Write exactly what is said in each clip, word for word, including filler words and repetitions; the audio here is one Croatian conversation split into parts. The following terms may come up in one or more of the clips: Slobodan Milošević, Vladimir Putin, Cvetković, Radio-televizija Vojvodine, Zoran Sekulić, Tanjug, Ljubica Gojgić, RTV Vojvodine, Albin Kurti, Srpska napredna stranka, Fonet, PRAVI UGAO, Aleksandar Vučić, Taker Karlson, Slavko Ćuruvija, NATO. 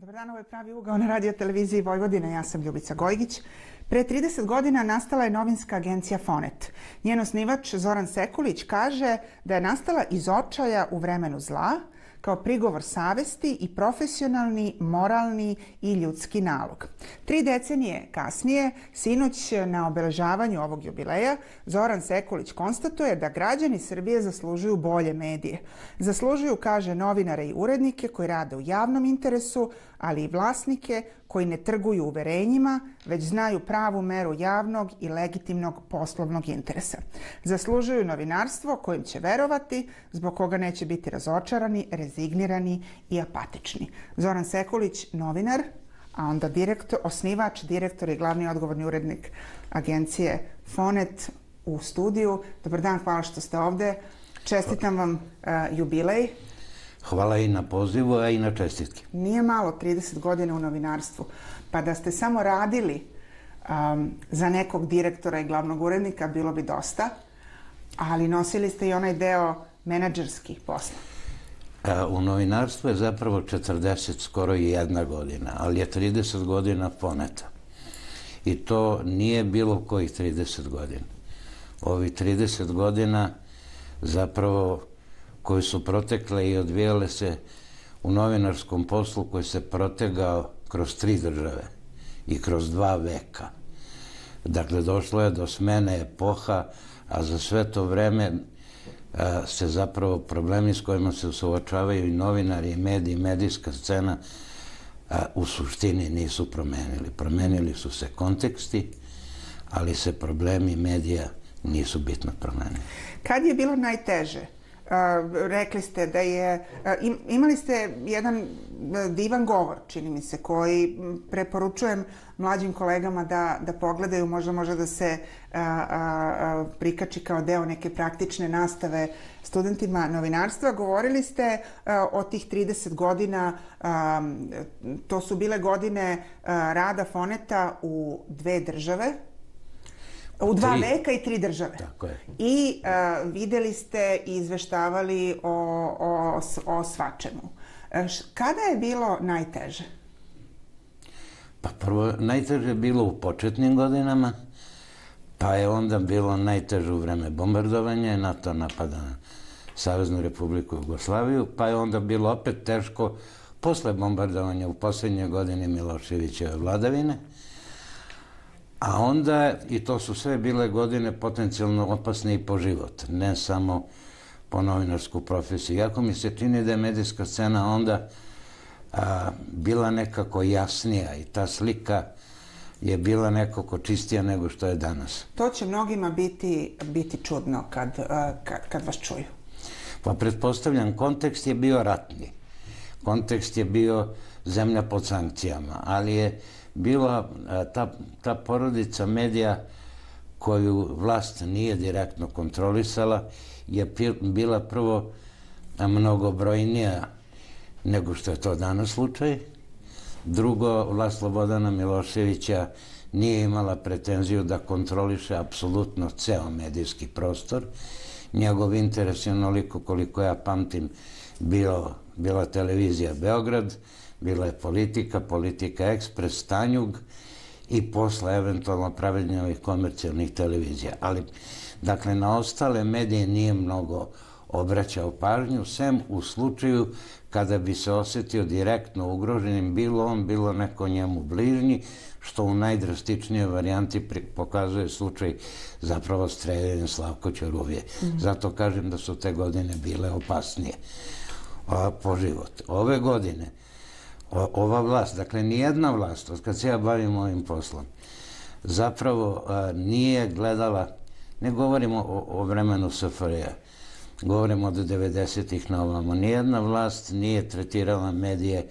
Dobar dan, ovo je Pravi ugao na radio televiziji Vojvodine. Ja sam Ljubica Gojgić. Pre trideset godina nastala je novinska agencija Fonet. Njen osnivač Zoran Sekulić kaže da je nastala iz očaja u vremenu zla, kao prigovor savesti i profesionalni, moralni i ljudski nalog. Tri decenije kasnije, sinoć na obeležavanju ovog jubileja, Zoran Sekulić konstatuje da građani Srbije zaslužuju bolje medije. Zaslužuju, kaže, novinare i urednike koji rade u javnom interesu, ali i vlasnike koji ne trguju uverenjima, već znaju pravu meru javnog i legitimnog poslovnog interesa. Zaslužuju novinarstvo kojim će verovati, zbog koga neće biti razočarani, rezignirani i apatični. Zoran Sekulić, novinar, a onda direktor, osnivač, direktor i glavni odgovorni urednik agencije Fonet u studiju. Dobar dan, hvala što ste ovde. Čestitam vam uh, jubilej. Hvala i na pozivu, a i na čestitke. Nije malo trideset godina u novinarstvu. Pa da ste samo radili um, za nekog direktora i glavnog urednika, bilo bi dosta, ali nosili ste i onaj deo menadžerskih posla. A, u novinarstvu je zapravo četrdeset, skoro i jedna godina, ali je trideset godina Foneta. I to nije bilo kojih trideset godina. Ovi trideset godina zapravo koje su protekle i odvijale se u novinarskom poslu koji se protegao kroz tri države i kroz dva veka. Dakle, došlo je do smene epoha, a za sve to vreme a, se zapravo problemi s kojima se suočavaju i novinari, i mediji, medijska scena a, u suštini nisu promenili. Promenili su se konteksti, ali se problemi medija nisu bitno promenili. Kad je bilo najteže? Uh, rekli ste da je... Uh, imali ste jedan divan govor, čini mi se, koji preporučujem mlađim kolegama da, da pogledaju. Možda može da se uh, uh, prikači kao deo neke praktične nastave studentima novinarstva. Govorili ste uh, o tih trideset godina. Um, to su bile godine uh, rada Foneta u dve države. U dva veka i tri države. Tako je. I videli ste i izveštavali o svačemu. Kada je bilo najteže? Pa prvo, najteže je bilo u početnim godinama, pa je onda bilo najteže u vreme bombardovanja, NATO napada na Saveznu Republiku Jugoslaviju, pa je onda bilo opet teško posle bombardovanja u posljednjoj godini Miloševićeve vladavine. A onda, i to su sve bile godine potencijalno opasne i po život, ne samo po novinarsku profesiju. Iako mi se čini da je medijska scena onda a, bila nekako jasnija i ta slika je bila nekako čistija nego što je danas. To će mnogima biti, biti čudno kad, kad, kad vas čuju. Pa pretpostavljam, kontekst je bio ratni. Kontekst je bio zemlja pod sankcijama, ali je bila ta, ta porodica medija koju vlast nije direktno kontrolisala je bila prvo mnogobrojnija nego što je to danas slučaj. Drugo, vlast Slobodana Miloševića nije imala pretenziju da kontroliše apsolutno ceo medijski prostor. Njegov interes je onoliko koliko ja pamtim bio, bila televizija Beograd, bila je politika, politika ekspres, Tanjug i posle eventualno pravilnje ovih komercijalnih televizija. Ali, dakle, na ostale medije nije mnogo obraćao pažnju, sem u slučaju kada bi se osjetio direktno ugroženim, bilo on, bilo neko njemu bližnji, što u najdrastičnijoj varijanti pokazuje slučaj zapravo streljanja Slavka Ćuruvije. Mm-hmm. Zato kažem da su te godine bile opasnije a, po život. Ove godine ova vlast, dakle nijedna vlast, od kad se ja bavim ovim poslom, zapravo a, nije gledala, ne govorimo o, o vremenu S F R A, govorimo od devedesetih na ovamo, nijedna vlast nije tretirala medije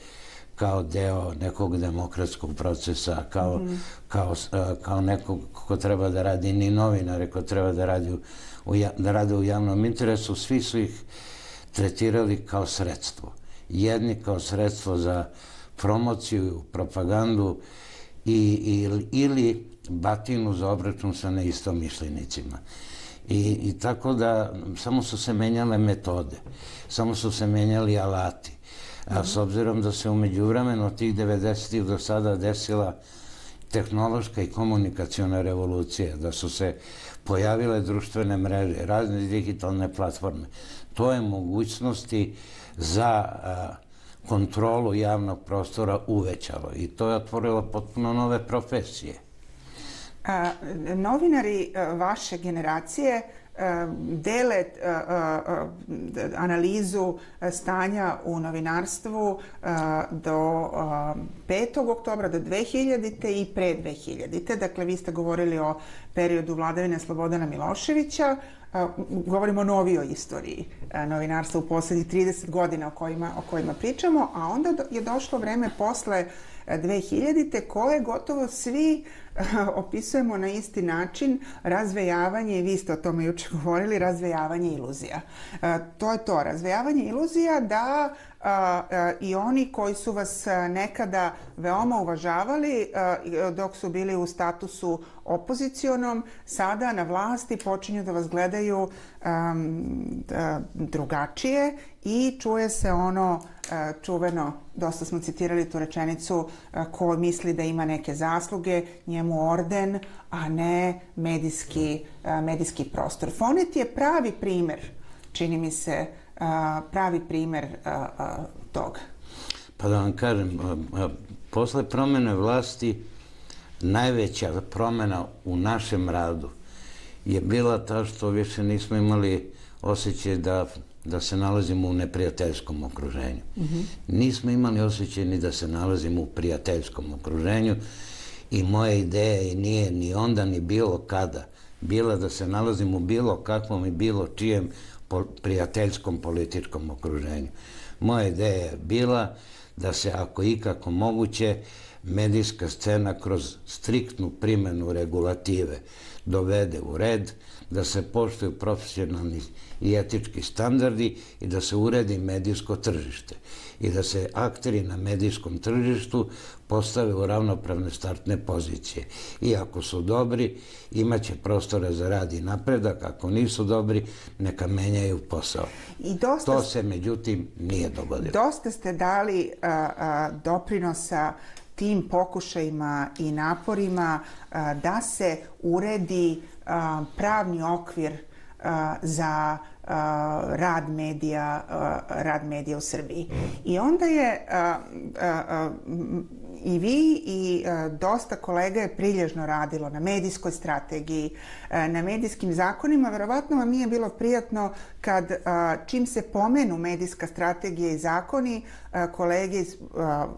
kao deo nekog demokratskog procesa, kao, mm. kao, a, kao nekog ko treba da radi, ni novinare, ko treba da radi u, u, da radi u javnom interesu, svi su ih tretirali kao sredstvo. Jedni kao sredstvo za promociju, propagandu i, i, ili batinu za obračun sa neistomišljenicima. I, I tako da samo su se menjale metode, samo su se menjali alati. A s obzirom da se umeđu vremenu od tih devedesetih do sada desila tehnološka i komunikaciona revolucija, da su se pojavile društvene mreže, razne digitalne platforme. To je mogućnosti za kontrolu javnog prostora uvećalo i to je otvorilo potpuno nove profesije. Novinari vaše generacije dele analizu stanja u novinarstvu do petog oktobra, do dve hiljadite i pre dve hiljadite. Dakle, vi ste govorili o periodu vladavine Slobodana Miloševića. Govorimo o novijoj istoriji novinarstva u poslednjih trideset godina o kojima, o kojima pričamo, a onda je došlo vreme posle dve hiljadite koje gotovo svi opisujemo na isti način, razvejavanje, i vi ste o tome juče govorili, razvejavanje iluzija. To je to, razvejavanje iluzija da i oni koji su vas nekada veoma uvažavali dok su bili u statusu opozicionom, sada na vlasti počinju da vas gledaju drugačije i čuje se ono čuveno, dosta smo citirali tu rečenicu, ko misli da ima neke zasluge, njemu orden, a ne medijski, medijski prostor. Fonet je pravi primer, čini mi se, pravi primer toga. Pa da vam kažem, posle promene vlasti, najveća promena u našem radu je bila ta što više nismo imali osjećaj da da se nalazimo u neprijateljskom okruženju. Nismo imali osjećaj ni da se nalazimo u prijateljskom okruženju i moja ideja nije ni onda ni bilo kada bila da se nalazimo u bilo kakvom i bilo čijem prijateljskom političkom okruženju. Moja ideja je bila da se, ako ikako moguće, medijska scena kroz striktnu primjenu regulative dovede u red, da se poštuju profesionalni i etički standardi i da se uredi medijsko tržište i da se akteri na medijskom tržištu postave u ravnopravne startne pozicije. I ako su dobri, imaće prostora za rad i napredak, ako nisu dobri, neka menjaju posao. To se, međutim, nije dogodilo. Dosta ste dali doprinosa tim pokušajima i naporima da se uredi pravni okvir za rad medija u Srbiji. I onda je i vi i dosta kolega je prilježno radilo na medijskoj strategiji, na medijskim zakonima. Verovatno vam nije bilo prijatno kad čim se pomenu medijska strategija i zakoni, kolege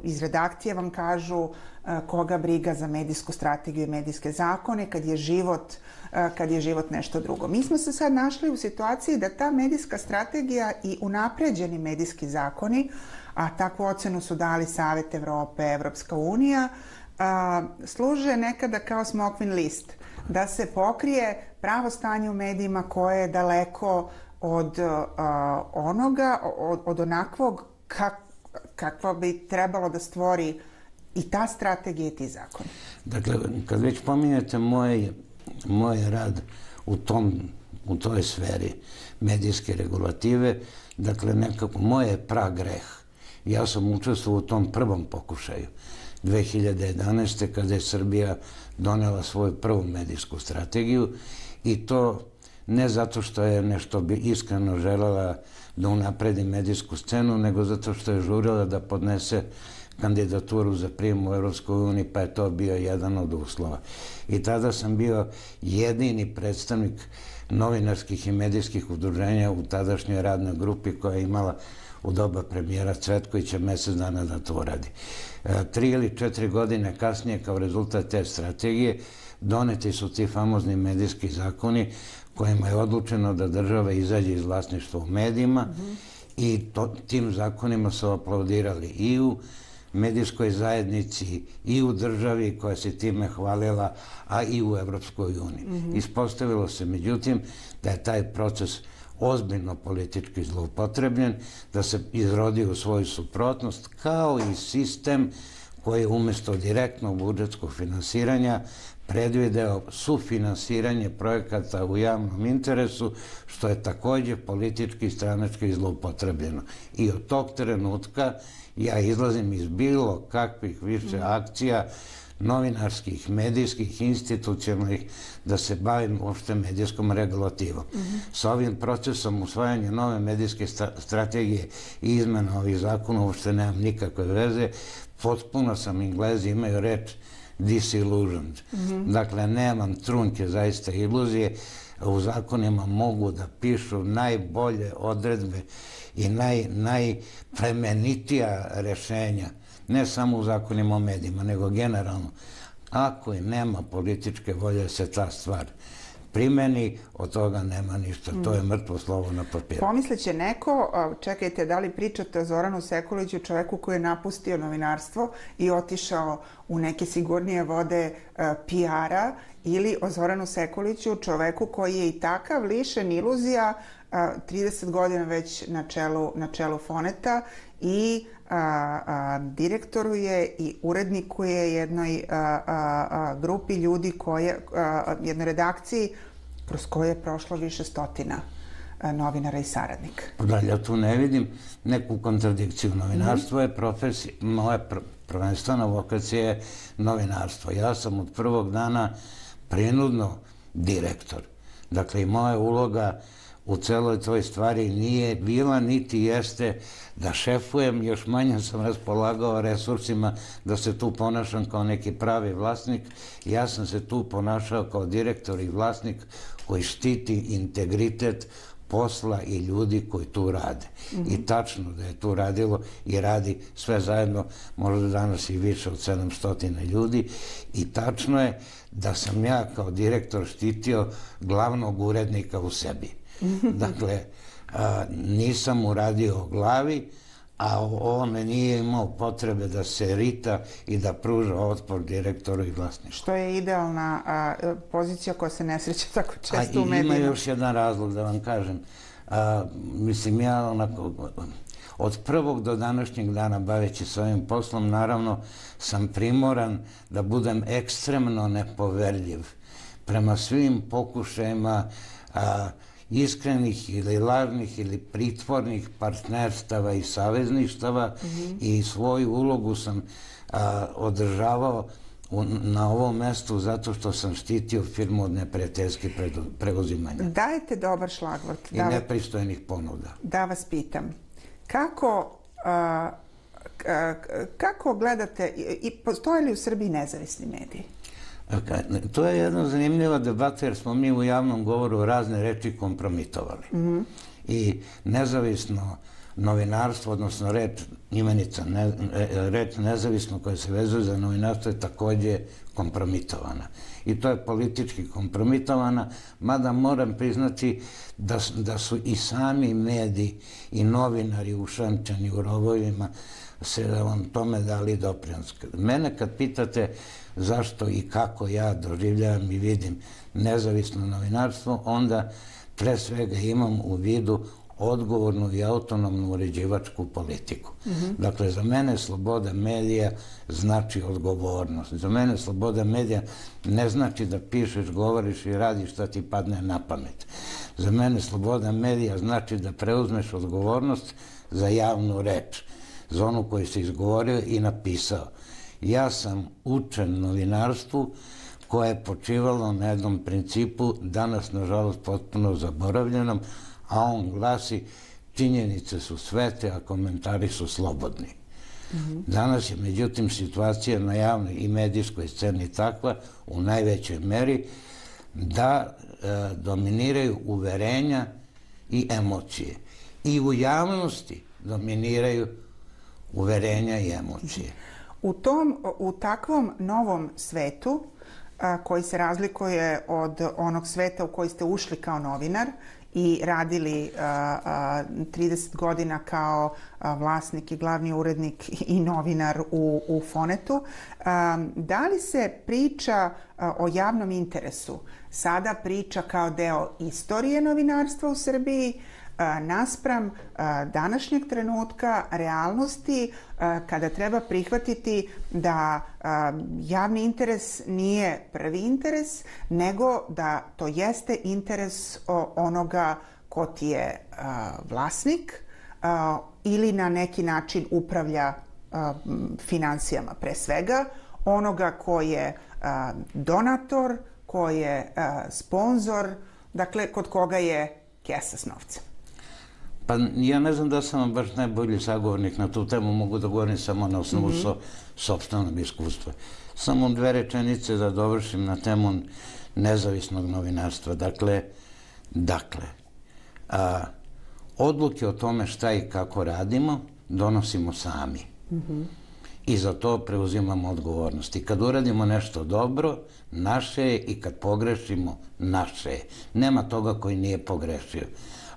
iz redakcije vam kažu koga briga za medijsku strategiju i medijske zakone kad je život kad je život nešto drugo. Mi smo se sad našli u situaciji da ta medijska strategija i unapređeni medijski zakoni, a takvu ocenu su dali Savet Evrope, Evropska unija, služe nekada kao smokvin list, da se pokrije pravo stanje u medijima koje je daleko od onoga, od onakvog kakva bi trebalo da stvori i ta strategija i ti zakon. Dakle, kad već pominjete moje moj rad u tom, u toj sferi medijske regulative, dakle, nekako moj je pragreh. Ja sam učestvovao u tom prvom pokušaju dve hiljade jedanaeste. kada je Srbija donela svoju prvu medijsku strategiju, i to ne zato što je nešto bi iskreno želela da unapredi medijsku scenu, nego zato što je žurila da podnese kandidaturu za prijem u Evropskoj uniji, pa je to bio jedan od uslova. I tada sam bio jedini predstavnik novinarskih i medijskih udruženja u tadašnjoj radnoj grupi koja je imala u doba premijera Cvetkovića mesec dana da to uradi. Tri ili četiri godine kasnije, kao rezultat te strategije, doneti su ti famozni medijski zakoni kojima je odlučeno da država izađe iz vlasništva u medijima, i tim zakonima su aplaudirali i u medijskoj zajednici i u državi koja se time hvalila, a i u Evropskoj uniji. Ispostavilo se, međutim, da je taj proces ozbiljno politički zloupotrebljen, da se izrodio u svoju suprotnost, kao i sistem koji je umjesto direktnog budžetskog finansiranja predvideo sufinansiranje projekata u javnom interesu, što je također politički i stranački zloupotrebljeno. I od tog trenutka ja izlazim iz bilo kakvih više akcija novinarskih, medijskih, institucionalnih, da se bavim uopšte medijskom regulativom. Sa ovim procesom usvajanja nove medijske strategije i izmena ovih zakona uopšte nemam nikakve veze. Potpuno sam, Englezi imaju reč disillusioned. Dakle, nemam trunke zaista iluzije. U zakonima mogu da pišu najbolje odredbe i najplemenitija rešenja. Ne samo u zakonima o medijima, nego generalno. Ako i nema političke volje se ta stvar primeni, od toga nema ništa. To je mrtvo slovo na papiru. Pomisleće neko, čekajte, da li pričate o Zoranu Sekuliću, čoveku koji je napustio novinarstvo i otišao u neke sigurnije vode P R-a, ili o Zoranu Sekuliću, čoveku koji je i takav lišen iluzija, trideset godina već na čelu Foneta i direktoruje i urednikuje jednoj grupi ljudi, jednoj redakciji kroz koju je prošlo više stotina novinara i saradnika. Da, ja tu ne vidim neku kontradikciju. Novinarstvo je profesija, moja prvenstvena vokacija je novinarstvo. Ja sam od prvog dana prinudno direktor. Dakle, i moja uloga u celoj toj stvari nije bila, niti jeste da šefujem, još manje sam raspolagao resursima da se tu ponašam kao neki pravi vlasnik. Ja sam se tu ponašao kao direktor i vlasnik koji štiti integritet posla i ljudi koji tu rade. I tačno da je tu radilo i radi sve zajedno, možda danas i više od sedam stotina ljudi. I tačno je da sam ja kao direktor štitio glavnog urednika u sebi. Dakle, nisam uradio o glavi, a on nije imao potrebe da se rita i da pruža otpor direktoru i vlasniku. Što je idealna pozicija koja se ne sreće tako često u medijima. Ima još jedan razlog da vam kažem. Mislim, ja onako od prvog do današnjeg dana baveći se ovim poslom, naravno sam primoran da budem ekstremno nepoverljiv prema svim pokušajima iskrenih ili lažnih ili pritvornih partnerstava i savezništava i svoju ulogu sam održavao na ovom mestu zato što sam štitio firmu od neprijateljskih preuzimanja. Dajte dobar šlagvort. I nepristojnih ponuda. Da vas pitam, kako gledate i postoje li u Srbiji nezavisni mediji? To je jedna zanimljiva debata jer smo mi u javnom govoru razne reči kompromitovali. I nezavisno novinarstvo, odnosno imenica reč nezavisno koja se vezuje za novinarstvo je također kompromitovana. I to je politički kompromitovana, mada moram priznati da su i sami mediji i novinari ušamčani u rovovima se vam tome dali doprinos. Mene kad pitate zašto i kako ja doživljavam i vidim nezavisno novinarstvo, onda pre svega imam u vidu odgovornu i autonomnu uređivačku politiku. Dakle, za mene sloboda medija znači odgovornost. Za mene sloboda medija ne znači da pišeš, govoriš i radiš šta ti padne na pamet. Za mene sloboda medija znači da preuzmeš odgovornost za javnu reč, za onu koju si izgovorio i napisao. Ja sam učen novinarstvu koje je počivalo na jednom principu, danas, nažalost, potpuno zaboravljenom, a on glasi činjenice su svete, a komentari su slobodni. Danas je, međutim, situacija na javnoj i medijskoj sceni takva, u najvećoj meri, da dominiraju uverenja i emocije. I u javnosti dominiraju uverenja i emocije. U takvom novom svetu, koji se razlikuje od onog sveta u koji ste ušli kao novinar i radili trideset godina kao vlasnik i glavni urednik i novinar u Fonetu, da li se priča o javnom interesu sada priča kao deo istorije novinarstva u Srbiji, naspram današnjeg trenutka realnosti kada treba prihvatiti da javni interes nije prvi interes, nego da to jeste interes onoga ko ti je vlasnik ili na neki način upravlja financijama, pre svega onoga ko je donator, ko je sponzor, dakle kod koga je kesa s novcem. Pa ja ne znam da sam baš najbolji sagovornik na tu temu, mogu da govorim samo na osnovu sopstvenog iskustva. Samo dve rečenice da dovršim na temu nezavisnog novinarstva. Dakle, dakle, odluke o tome šta i kako radimo donosimo sami. I za to preuzimamo odgovornost. I kad uradimo nešto dobro, naše je, i kad pogrešimo, naše je. Nema toga koji nije pogrešio.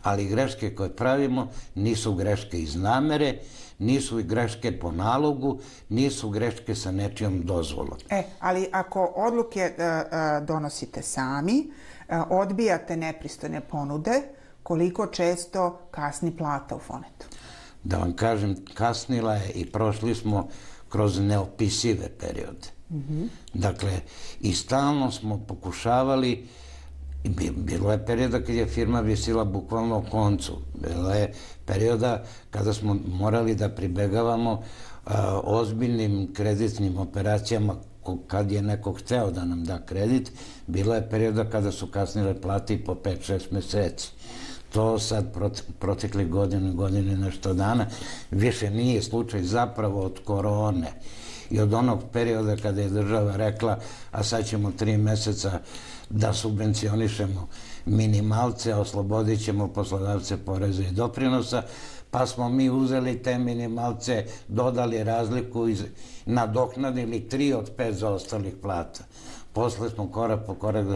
Ali greške koje pravimo nisu greške iz namere, nisu greške po nalogu, nisu greške sa nečijom dozvolom. E, ali ako odluke donosite sami, odbijate nepristojne ponude, koliko često kasni plata u Fonetu? Da vam kažem, kasnila je i prošli smo kroz neopisive periode. Dakle, i stalno smo pokušavali, bilo je perioda kada je firma visila bukvalno u koncu, bilo je perioda kada smo morali da pribegavamo ozbiljnim kreditnim operacijama kad je neko hteo da nam da kredit, bilo je perioda kada su kasnile plate i po pet šest meseci. To sad protekli godine, godine nešto dana, više nije slučaj zapravo od korone i od onog perioda kada je država rekla a sad ćemo tri meseca da subvencionišemo minimalce, oslobodit ćemo poslodavce poreza i doprinosa, pa smo mi uzeli te minimalce, dodali razliku i nadoknadili tri od pet zaostalih plata. Posle smo korak po korak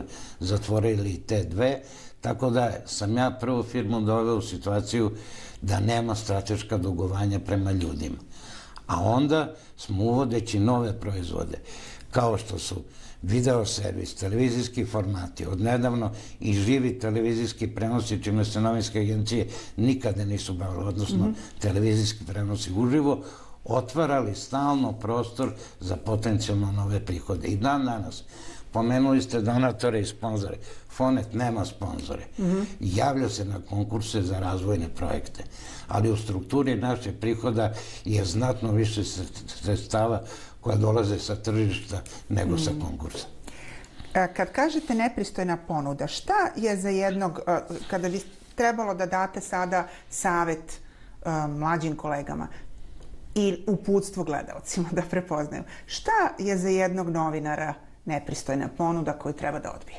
zatvorili te dve. Tako da sam ja prvu firmu doveo u situaciju da nema strateška dugovanja prema ljudima. A onda smo uvodeći nove proizvode, kao što su videoservis, televizijski formati, odnedavno i živi televizijski prenosi, čime se novinske agencije nikada nisu bavile, odnosno televizijski prenosi uživo, otvarali stalno prostor za potencijalno nove prihode. I dan danas, pomenuli ste donatore i sponzore. Fonet nema sponzore. Javlja se na konkurse za razvojne projekte. Ali u strukturi naše prihoda je znatno više sredstava koja dolaze sa tržišta nego sa konkursa. Kad kažete nepristojna ponuda, šta je za jednog, kada bi trebalo da date sada savjet mlađim kolegama i uputstvo gledalcima da prepoznaju, šta je za jednog novinara nepristojna ponuda koju treba da odbije?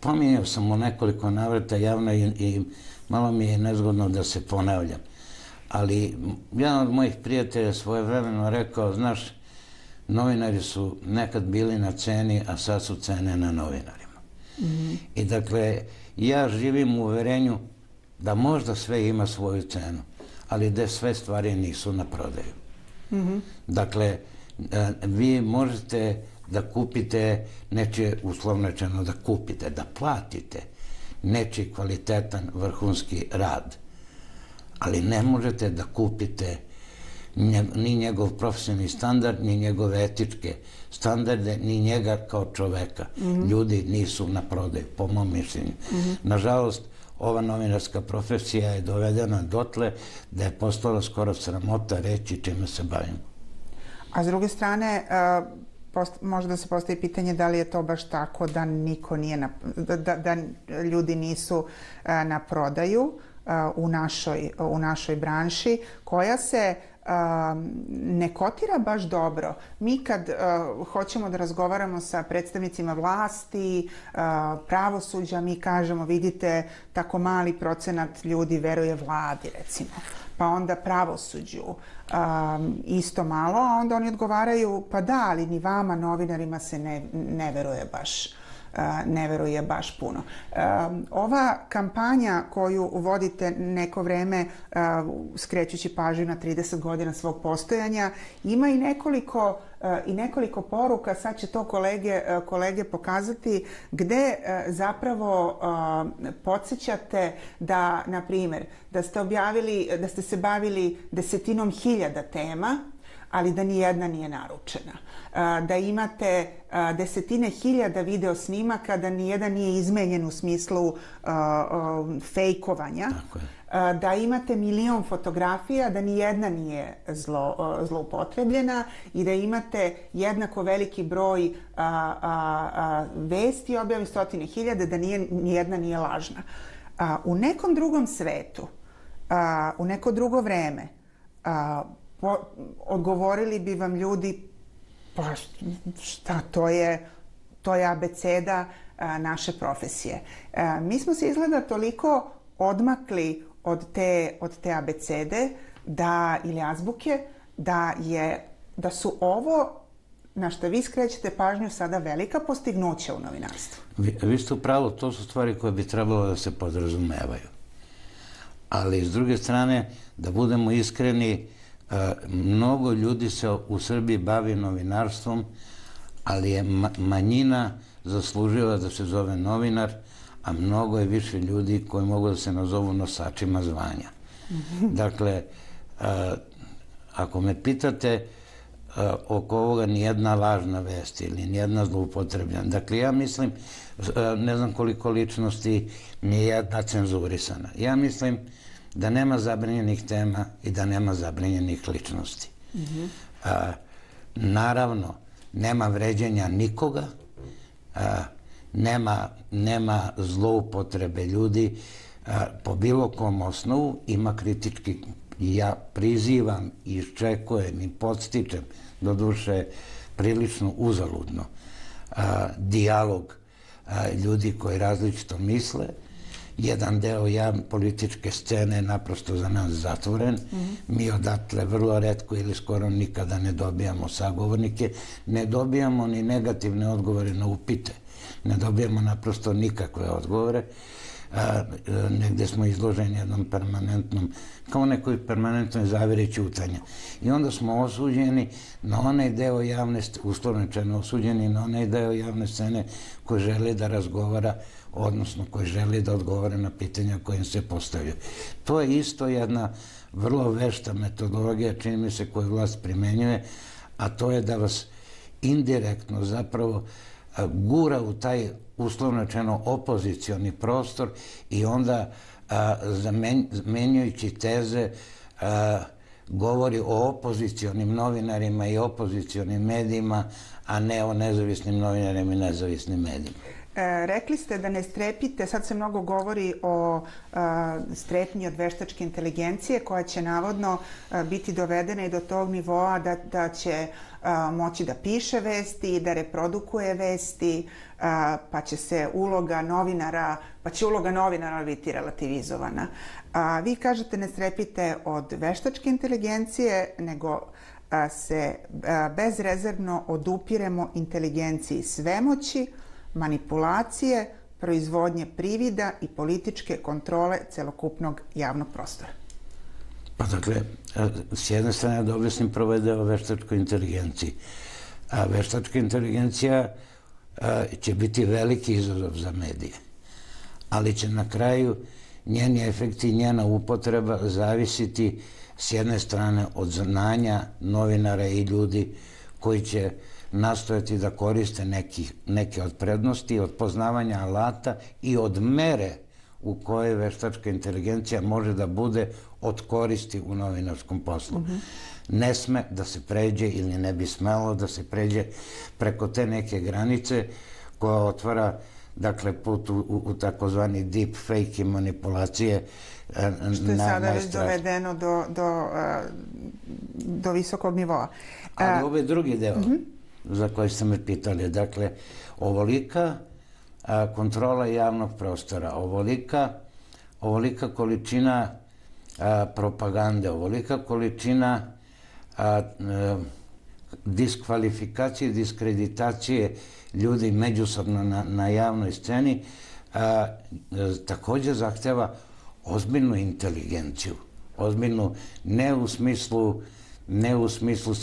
Pominjao sam u nekoliko navrata javno i malo mi je nezgodno da se ponavljam. Ali jedan od mojih prijatelja svojevremeno rekao, znaš, novinari su nekad bili na ceni, a sad su cene na novinarima. I dakle, ja živim u uverenju da možda sve ima svoju cenu, ali da sve stvari nisu na prodaju. Dakle, vi možete da kupite nečije, uslovno rečeno da kupite, da platite nečiji kvalitetan vrhunski rad, ali ne možete da kupite ni njegov profesionalni standard, ni njegove etičke standarde, ni njega kao čoveka. Ljudi nisu na prodaju, po mom mišljenju. Nažalost, ova novinarska profesija je dovedena dotle da je postala skoro sramota reći čime se bavimo. A s druge strane, možda se postavi pitanje da li je to baš tako da niko nije, da ljudi nisu na prodaju u našoj branši koja se ne kotira baš dobro. Mi kad hoćemo da razgovaramo sa predstavnicima vlasti, pravosuđa, mi kažemo, vidite, tako mali procenat ljudi veruje vladi, recimo. Pa onda pravosuđu isto malo, a onda oni odgovaraju, pa da, ali ni vama, novinarima, se ne veruje baš. ne veruje baš puno. Ova kampanja koju vodite neko vreme, skrećući pažnju na trideset godina svog postojanja, ima i nekoliko i nekoliko poruka, sad će to kolege, kolege pokazati, gde zapravo podsjećate da, na primjer, da ste objavili, da ste se bavili desetinom hiljada tema, ali da nijedna nije naručena. Da imate desetine hiljada video snimaka, da nijedan nije izmenjen u smislu fejkovanja. Tako je. Da imate milion fotografija, da nijedna nije zlo, zloupotrebljena i da imate jednako veliki broj a, a, a, vesti objavljenih, stotine hiljade, da nije, nijedna nije lažna. A, u nekom drugom svetu, a, u neko drugo vreme, a, po, odgovorili bi vam ljudi, pa šta, to je, to je abeceda a, naše profesije. A, mi smo se izgleda toliko odmakli od te, od te abecede da, ili azbuke, da, je, da su ovo, na što vi skrećete pažnju, sada velika postignuća u novinarstvu. Vi, vi ste upravo, to su stvari koje bi trebalo da se podrazumevaju. Ali, s druge strane, da budemo iskreni, mnogo ljudi se u Srbiji bavi novinarstvom, ali je manjina zaslužila da se zove novinar, a mnogo je više ljudi koji mogu da se nazovu nosačima zvanja. Dakle, a, ako me pitate a, oko ovoga, nijedna lažna vest ili nijedna zloupotrebljena. Dakle, ja mislim, a, ne znam koliko ličnosti, nijedna cenzurisana. Ja mislim da nema zabranjenih tema i da nema zabranjenih ličnosti. A, naravno, nema vređenja nikoga, a, Nema, nema zloupotrebe ljudi a, po bilo kom osnovu, ima kritički, ja prizivam, iščekujem i podstičem, doduše prilično uzaludno, a, dijalog a, ljudi koji različito misle. Jedan deo javne političke scene je naprosto za nas zatvoren. Mm-hmm. Mi odatle vrlo retko ili skoro nikada ne dobijamo sagovornike, ne dobijamo ni negativne odgovore na upite. Ne dobijamo naprosto nikakve odgovore. Negde smo izloženi jednom permanentnom, kao nekoj permanentnoj zaviri ćutanja. I onda smo osuđeni na onaj deo javne, uslovničeno osuđeni na onaj deo javne scene koji želi da razgovara, odnosno koji želi da odgovara na pitanja kojim se postavljaju. To je isto jedna vrlo vešta metodologija, čini mi se, koju vlast primenjuje, a to je da vas indirektno zapravo gura u taj, uslovno rečeno, opozicioni prostor i onda a, zamenjujući teze a, govori o opozicionim novinarima i opozicionim medijima, a ne o nezavisnim novinarima i nezavisnim medijima. E, rekli ste da ne strepite, sad se mnogo govori o a, strepnji od veštačke inteligencije koja će navodno a, biti dovedena i do tog nivoa da, da će a, moći da piše vesti, da reprodukuje vesti, a, pa će se uloga novinara, pa će uloga novinara biti relativizovana. A, vi kažete ne strepite od veštačke inteligencije, nego a, se a, bezrezervno odupiremo inteligenciji svemoći, manipulacije, proizvodnje privida i političke kontrole celokupnog javnog prostora. Pa dakle, s jedne strane da objasnim prvo je o veštačkoj inteligenciji. A veštačka inteligencija a, će biti veliki izazov za medije, ali će na kraju njeni efekti i njena upotreba zavisiti s jedne strane od znanja novinara i ljudi koji će nastojati da koriste neki, neke od prednosti, od poznavanja alata i od mere u kojoj veštačka inteligencija može da bude od koristi u novinarskom poslu. Mm-hmm. Ne sme da se pređe ili ne bi smelo da se pređe preko te neke granice koja otvara, dakle, put u, u takozvani deep fake i manipulacije. Što je sada već dovedeno do, do, do visokog nivoa. Ali ovaj drugi deo, mm-hmm, za koje ste me pitali, dakle, ovolika a, kontrola javnog prostora, ovolika, ovolika količina a, propagande, ovolika količina a, a, diskvalifikacije, diskreditacije ljudi međusobno na javnoj sceni, također zahteva ozbiljnu inteligenciju. Ozbiljnu, ne u smislu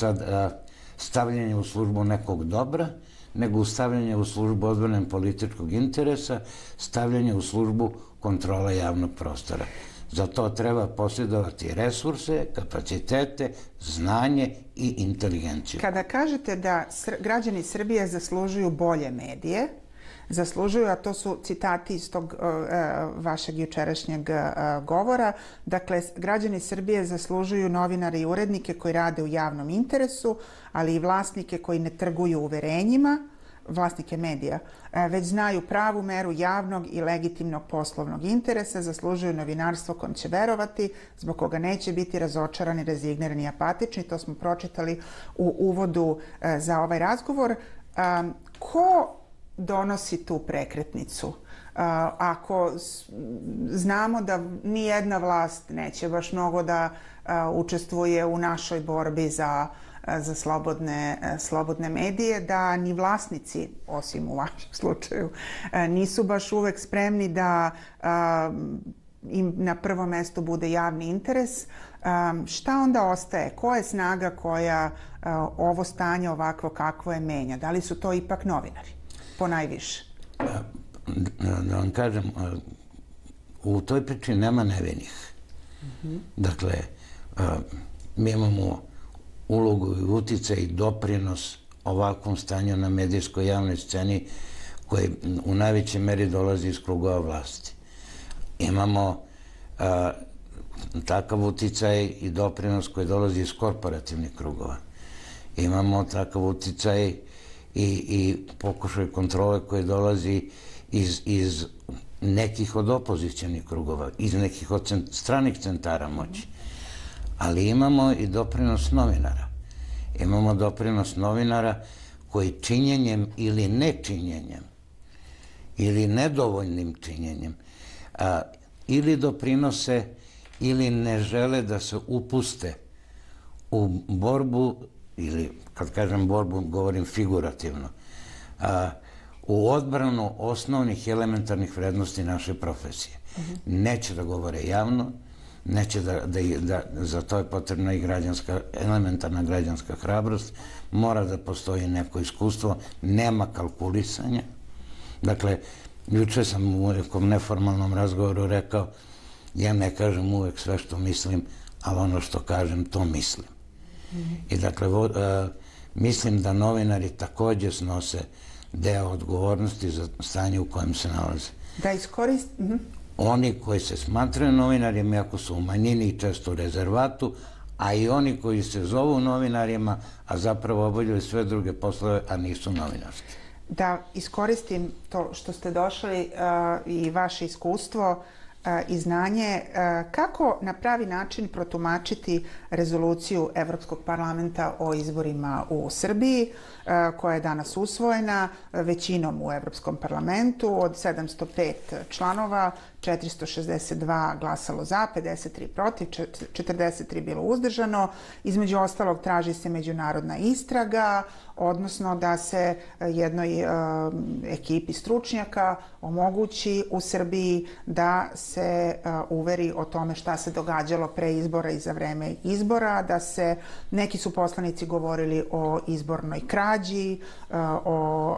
stavljanja u službu nekog dobra, nego stavljanje u službu odbrane političkog interesa, stavljanje u službu kontrola javnog prostora. Za to treba posjedovati resurse, kapacitete, znanje i inteligenciju. Kada kažete da građani Srbije zaslužuju bolje medije, zaslužuju, a to su citati iz tog vašeg jučerašnjeg govora, dakle, građani Srbije zaslužuju novinare i urednike koji rade u javnom interesu, ali i vlasnike koji ne trguju uverenjima, vlasnike medija, već znaju pravu meru javnog i legitimnog poslovnog interesa, zaslužuju novinarstvo kojim će verovati, zbog koga neće biti razočarani, rezignirani i apatični. To smo pročitali u uvodu za ovaj razgovor. Ko donosi tu prekretnicu? Ako znamo da nijedna vlast neće baš mnogo da učestvuje u našoj borbi za za slobodne medije, da ni vlasnici, osim u vašem slučaju, nisu baš uvek spremni da im na prvom mestu bude javni interes. Šta onda ostaje? Koja je snaga koja ovo stanje ovakvo kakvo je menja? Da li su to ipak novinari, ponajviše? Da vam kažem, u toj priči nema nevinih. Dakle, mi imamo ulogu i uticaj i doprinos ovakvom stanju na medijskoj javnoj sceni koji u najvećoj meri dolazi iz krugova vlasti. Imamo takav uticaj i doprinos koji dolazi iz korporativnih krugova. Imamo takav uticaj i pokušaj kontrole koji dolazi iz nekih od opozicionih krugova, iz nekih od stranih centara moći. Ali imamo i doprinos novinara. Imamo doprinos novinara koji činjenjem ili nečinjenjem ili nedovoljnim činjenjem ili doprinose ili ne žele da se upuste u borbu, ili kad kažem borbu govorim figurativno, u odbranu osnovnih elementarnih vrednosti naše profesije. Neće da govore javno, neće da, za to je potrebna i elementarna građanska hrabrost, mora da postoji neko iskustvo, nema kalkulisanja. Dakle, juče sam u nekom neformalnom razgovoru rekao, ja ne kažem uvek sve što mislim, ali ono što kažem, to mislim. I dakle, mislim da novinari također snose deo odgovornosti za stanje u kojem se nalaze. Da iskoristim... Oni koji se smatraju novinarima, iako su u manjini i često u rezervatu, a i oni koji se zovu novinarima, a zapravo obavljaju sve druge poslove, a nisu novinarski. Da iskoristim to što ste došli i vaše iskustvo i znanje, kako na pravi način protumačiti rezoluciju Evropskog parlamenta o izborima u Srbiji, koja je danas usvojena većinom u Evropskom parlamentu, od sedamsto pet članova, četiristo šezdeset dva glasalo za, pedeset tri protiv, četrdeset tri bilo uzdržano. Između ostalog traži se međunarodna istraga, odnosno da se jednoj ekipi stručnjaka omogući u Srbiji da se uveri o tome šta se događalo pre izbora i za vreme izbora, da se, neki su poslanici govorili o izbornoj krađi, o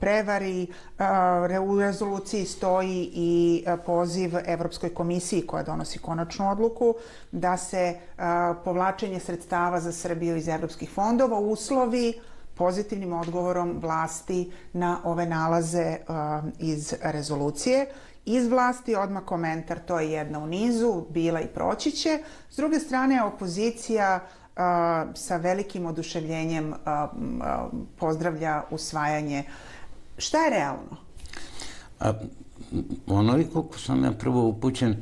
prevari. U rezoluciji stoji i poziv Evropskoj komisiji, koja donosi konačnu odluku, da se povlačenje sredstava za Srbiju iz evropskih fondova uslovi pozitivnim odgovorom vlasti na ove nalaze iz rezolucije. Iz vlasti odmah komentar, to je jedna u nizu, bila i proći će. S druge strane, opozicija sa velikim oduševljenjem pozdravlja usvajanje. Šta je realno? Onoliko ko sam ja prvo upućen,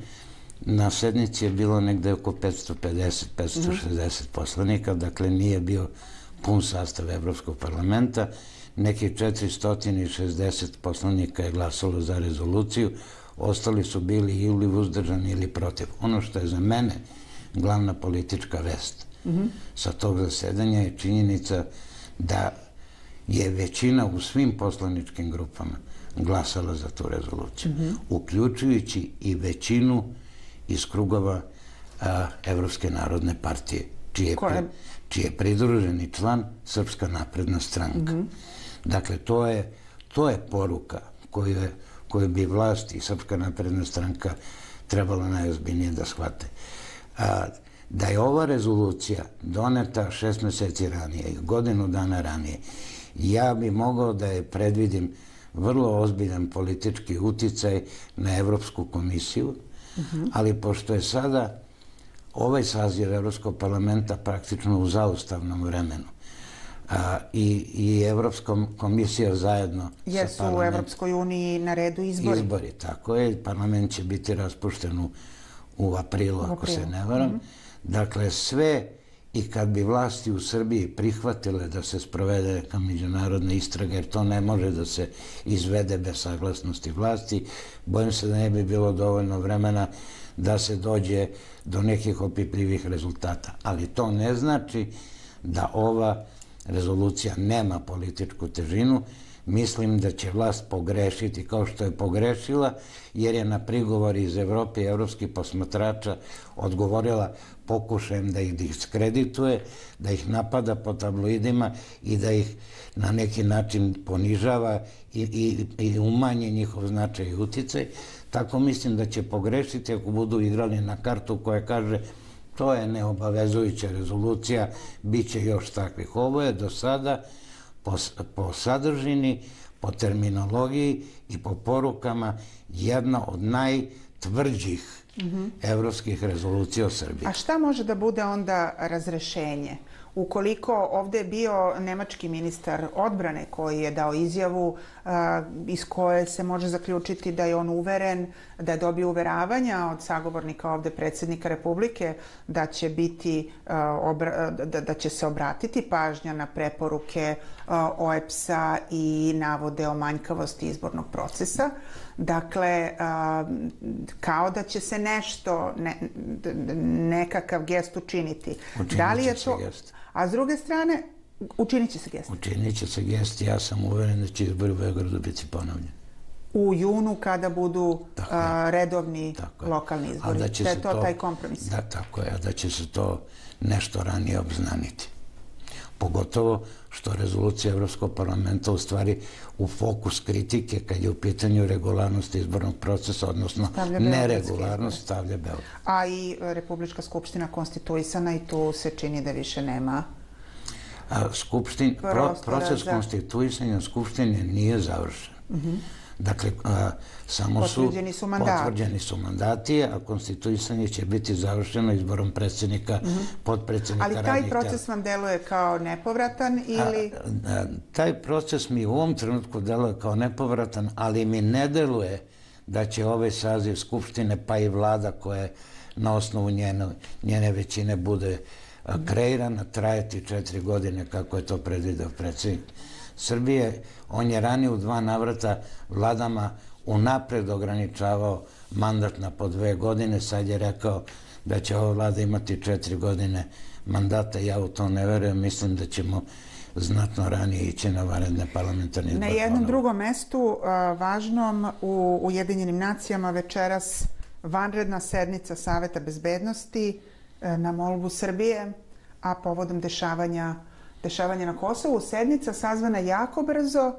na sednici je bilo negde oko petsto pedeset do petsto šezdeset poslanika, dakle nije bio pun sastav Evropskog parlamenta. Nekih četiristo šezdeset poslanika je glasalo za rezoluciju, ostali su bili ili uzdržani ili protiv. Ono što je za mene glavna politička vest sa tog zasedanja je činjenica da je većina u svim poslaničkim grupama glasala za tu rezoluciju, uključujući i većinu iz krugova Evropske narodne partije, čiji je pridruženi član Srpska napredna stranka. Dakle, to je poruka koju bi vlast i Srpska napredna stranka trebala najozbiljnije da shvate. Da je ova rezolucija doneta šest meseci ranije, godinu dana ranije, ja bi mogao da je predvidim vrlo ozbiljan politički uticaj na Evropsku komisiju, ali pošto je sada ovaj saziv Evropskog parlamenta praktično u zaustavnom vremenu i Evropska komisija zajedno sa parlamentom... Jesu u Evropskoj uniji na redu izbori. Izbori, tako je. Parlament će biti raspušten u aprilu, ako se ne varam. Dakle, sve i kad bi vlasti u Srbiji prihvatile da se sprovede neka međunarodna istraga, jer to ne može da se izvede bez saglasnosti vlasti, bojim se da ne bi bilo dovoljno vremena da se dođe do nekih opipljivih rezultata. Ali to ne znači da ova rezolucija nema političku težinu. Mislim da će vlast pogrešiti kao što je pogrešila, jer je na prigovor iz Evrope i evropskih posmatrača odgovorila pokušajem da ih diskredituje, da ih napada po tabloidima i da ih na neki način ponižava i umanje njihov značaj i uticaj. Tako mislim da će pogrešiti ako budu igrali na kartu koja kaže to je neobavezujuća rezolucija, bit će još takvih. Ovo je do sada po sadržini, po terminologiji i po porukama jedna od najtvrđih evropskih rezolucija o Srbiji. A šta može da bude onda razrešenje? Ukoliko ovde je bio nemački ministar odbrane koji je dao izjavu iz koje se može zaključiti da je on uveren, da je dobio uveravanja od sagovornika ovde predsjednika Republike da će biti, da će se obratiti pažnja na preporuke O E B S-a i navode o manjkavosti izbornog procesa. Dakle, kao da će se nešto, nekakav gest učiniti. Učinit će se gest. A s druge strane, učinit će se gest. Učinit će se gest. Ja sam uveren da će izbori u Beogradu biti ponovljeni. U junu kada budu redovni lokalni izbori. Da je to taj kompromis. Da, tako je. Da će se to nešto ranije obznaniti. Pogotovo što rezolucija Evropskog parlamenta u stvari u fokus kritike kad je u pitanju regularnosti izbornog procesa, odnosno neregularnost, stavlja Beograd. A i Republička skupština konstituisana i tu se čini da više nema. Proces konstituisanja skupštine nije završen. Dakle, samo su potvrđeni su mandati, a konstituisanje će biti završeno izborom predsjednika, potpredsjednika radnih tela. Ali taj proces vam deluje kao nepovratan ili... Taj proces mi u ovom trenutku deluje kao nepovratan, ali mi ne deluje da će ovaj saziv Skupštine, pa i vlada koja na osnovu njene većine bude kreirana, trajati četiri godine kako je to predvideo predsjednik Srbije. On je ranije u dva navrata vladama unapred ograničavao mandat na po dve godine. Sad je rekao da će ova vlada imati četiri godine mandata. Ja u to ne verujem. Mislim da ćemo znatno ranije ići na vanredne parlamentarne izbore. Na jednom drugom mestu, važnom, u Ujedinjenim nacijama večeras vanredna sednica Saveta bezbednosti na molbu Srbije, a povodom dešavanja dešavanje na Kosovu, sednica sazvana jako brzo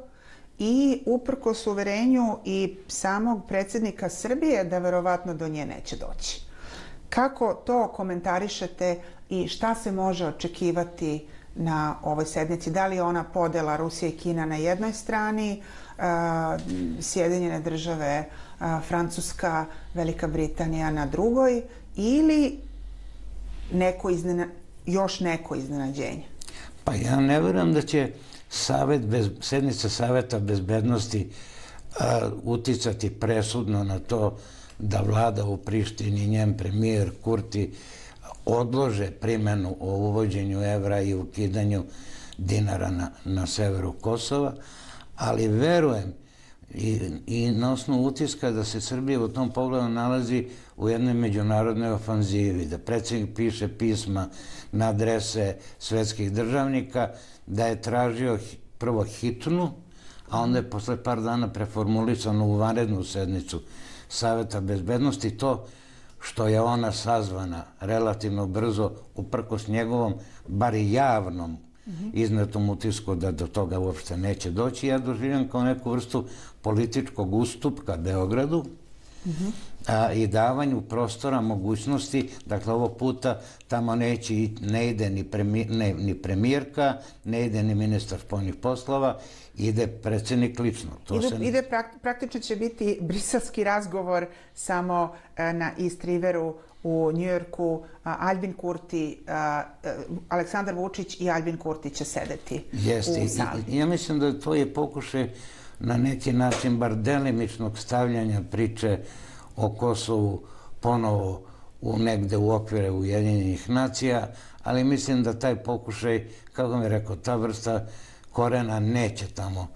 i uprkos uverenju i samog predsjednika Srbije da verovatno do nje neće doći. Kako to komentarišete i šta se može očekivati na ovoj sednici? Da li je ona podela Rusije i Kina na jednoj strani, Sjedinjene države, Francuska, Velika Britanija na drugoj ili još neko iznenađenje? Pa ja ne verujem da će sednica Saveta bezbednosti uticati presudno na to da vlada u Prištini, njen premijer Kurti, odlože primjenu o uvođenju evra i ukidanju dinara na severu Kosova, ali verujem i na osnovu utiska da se Srbija u tom pogledu nalazi u jednoj međunarodnoj ofanzivi, da predsjednik piše pisma na adrese svetskih državnika, da je tražio prvo hitnu, a onda je posle par dana preformulisano u vanrednu sednicu Saveta bezbednosti, to što je ona sazvana relativno brzo, uprkos njegovom, bar i javnom, iznetom utisku da do toga uopšte neće doći. Ja doživljam kao neku vrstu političkog ustupka Beogradu i davanju prostora, mogućnosti. Dakle, ovog puta tamo ne ide ni premijerka, ne ide ni ministar spoljnih poslova, ide predsjednik lično. Ide, praktično će biti briselski razgovor samo na East Riveru u Njujorku. Albin Kurti, Aleksandar Vučić i Albin Kurti će sedeti u sali. Ja mislim da to je pokušaj na neki način bar delimičnog stavljanja priče o Kosovu ponovo negde u okvire Ujedinjenih nacija, ali mislim da taj pokušaj, kako mi je rekao, ta vrsta korena neće tamo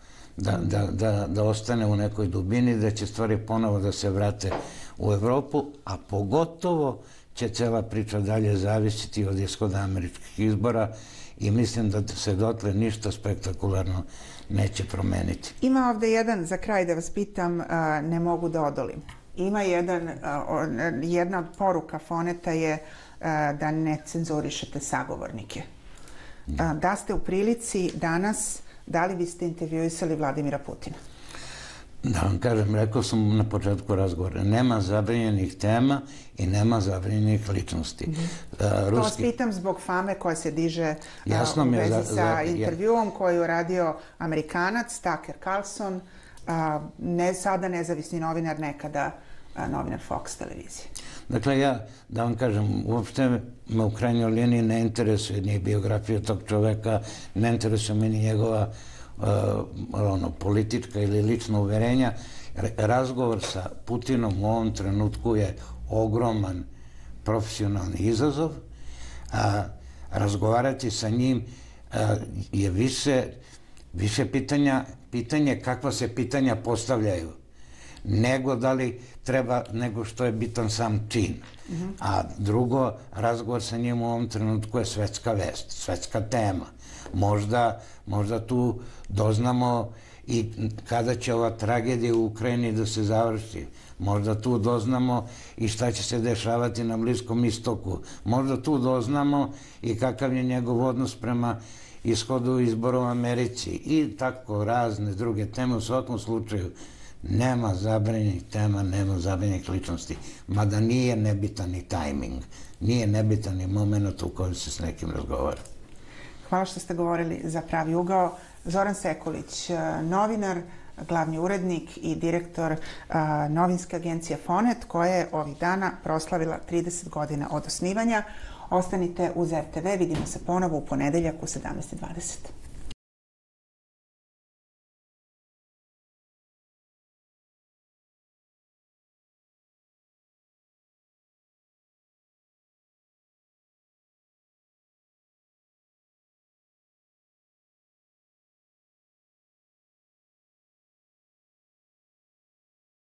da ostane u nekoj dubini, da će stvari ponovo da se vrate u Evropu, a pogotovo će cela priča dalje zavisiti od ishoda američkih izbora i mislim da se dotle ništa spektakularno neće promeniti. Ima ovde jedan, za kraj da vas pitam, ne mogu da odolim. Ima jedan, jedna od poruka Foneta je da ne cenzurišete sagovornike. Da ste u prilici danas, da li biste intervjuisali Vladimira Putina? Da vam kažem, rekao sam na početku razgovora, nema zabranjenih tema i nema zabranjenih ličnosti. To vas pitam zbog fame koja se diže u vezi sa intervjuom koju je radio Amerikanac, Taker Karlson, sada nezavisni novinar, nekada novinar Fox televizije. Dakle, ja, da vam kažem, uopšte me u krajnjoj liniji ne interesuje ni biografija tog čoveka, ne interesuje me ni njegova politička ili lična uverenja. Razgovor sa Putinom u ovom trenutku je ogroman profesionalni izazov. Razgovarati sa njim je više pitanje kakva se pitanja postavljaju nego da li treba, nego što je bitan sam čin. A drugo, razgovor sa njim u ovom trenutku je svetska vest, svetska tema. Možda tu doznamo i kada će ova tragedija u Ukrajini da se završi. Možda tu doznamo i šta će se dešavati na Bliskom istoku. Možda tu doznamo i kakav je njegov odnos prema ishodu izbora u Americi. I tako razne druge teme. U svakom slučaju, nema zabranjenih tema, nema zabranjenih ličnosti. Mada nije nebitan ni tajming, nije nebitan ni moment u kojem se s nekim razgovara. Hvala što ste govorili za Pravi ugao. Zoran Sekulić, novinar, glavni urednik i direktor novinske agencije Fonet, koja je ovih dana proslavila trideset godina od osnivanja. Ostanite uz R T V, vidimo se ponovo u ponedeljak u sedamnaest i dvadeset.